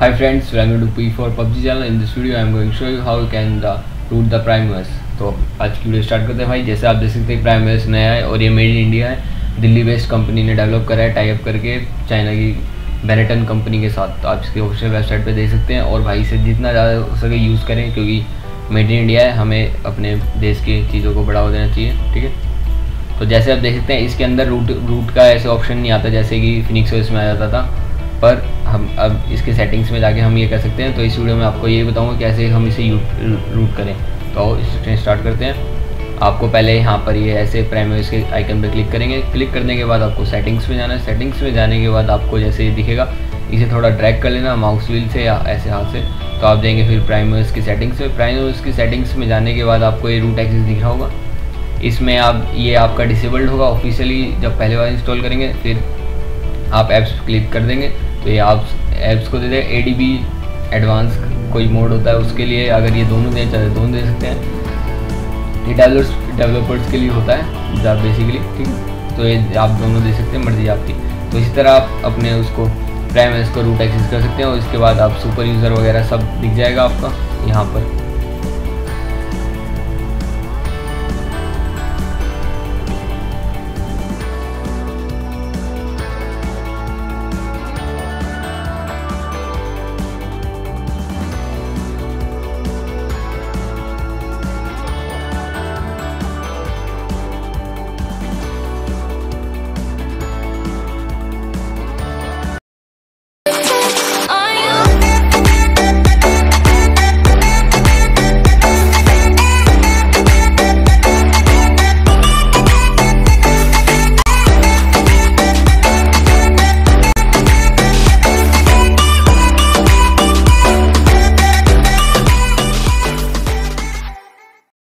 Hi friends, welcome to P4 PUBG channel. In this video I am going to show you how you can root the PrimeOS. तो आज की video start करते हैं भाई। जैसे आप देख सकते हैं PrimeOS नया है और ये मेड इन इंडिया है, दिल्ली बेस्ड कंपनी ने डेवलप करा है टाई अप करके चाइना की बेनेटन कंपनी के साथ। तो आप इसके ऑफिशियल वेबसाइट पे देख सकते हैं और भाई इसे जितना ज़्यादा हो सके यूज़ करें क्योंकि मेड इन इंडिया है, हमें अपने देश की चीज़ों को बढ़ावा देना चाहिए, ठीक है। तो जैसे आप देख सकते हैं इसके अंदर रूट का ऐसे ऑप्शन नहीं आता जैसे कि फिनिक्स ओएस में आ जाता था, पर हम अब इसके सेटिंग्स में जाके हम ये कर सकते हैं। तो इस वीडियो में आपको ये बताऊंगा कैसे हम इसे रूट करें। तो इसे स्टार्ट करते हैं। आपको पहले यहाँ पर ये ऐसे PrimeOS के आइकन पर क्लिक करेंगे। क्लिक करने के बाद आपको सेटिंग्स में जाना है। सेटिंग्स में जाने के बाद आपको जैसे ये दिखेगा इसे थोड़ा ड्रैग कर लेना माउस व्हील से या ऐसे हाथ से। तो आप जाएंगे फिर PrimeOS की सेटिंग्स में। PrimeOS की सेटिंग्स में जाने के बाद आपको ये रूट एक्सेस दिख रहा होगा, इसमें आप ये आपका डिसेबल्ड होगा ऑफिशियली। जब पहले बार इंस्टॉल करेंगे फिर आप ऐप्स क्लिक कर देंगे तो ये आप ऐप्स को दे देंगे। ADB एडवांस कोई मोड होता है उसके लिए, अगर ये दोनों देना चाहते दोनों दे सकते हैं। ये डेवलपर्स के लिए होता है जब बेसिकली, ठीक है। तो ये आप दोनों दे सकते हैं, मर्जी आपकी। तो इसी तरह आप अपने उसको PrimeOS को रूट एक्सेस कर सकते हैं और इसके बाद आप सुपर यूज़र वगैरह सब दिख जाएगा आपका यहाँ पर।